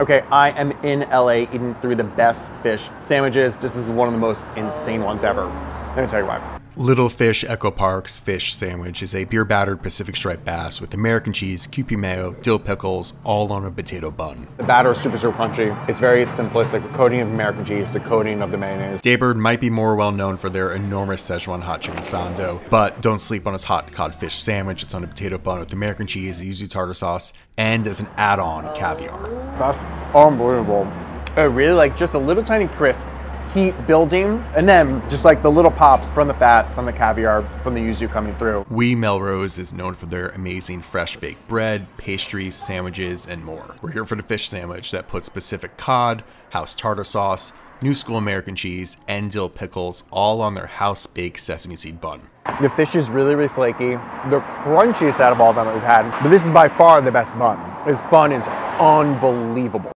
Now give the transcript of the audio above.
Okay, I am in LA eating through the best fish sandwiches. This is one of the most insane ones ever. Let me tell you why. Little Fish Echo Park's fish sandwich is a beer-battered Pacific Striped bass with American cheese, kewpie mayo, dill pickles, all on a potato bun. The batter is super, super crunchy. It's very simplistic. The coating of American cheese, the coating of the mayonnaise. Daybird might be more well-known for their enormous Szechuan hot chicken sando, but don't sleep on its hot codfish sandwich. It's on a potato bun with American cheese, yuzu tartar sauce, and as an add-on, caviar. That's unbelievable. I really like just a little tiny crisp. Heat building, and then just like the little pops from the fat, from the caviar, from the yuzu coming through. We Melrose is known for their amazing fresh baked bread, pastries, sandwiches, and more. We're here for the fish sandwich that puts Pacific cod, house tartar sauce, new school American cheese, and dill pickles all on their house baked sesame seed bun. The fish is really, really flaky. The crunchiest out of all of them that we've had, but this is by far the best bun. This bun is unbelievable.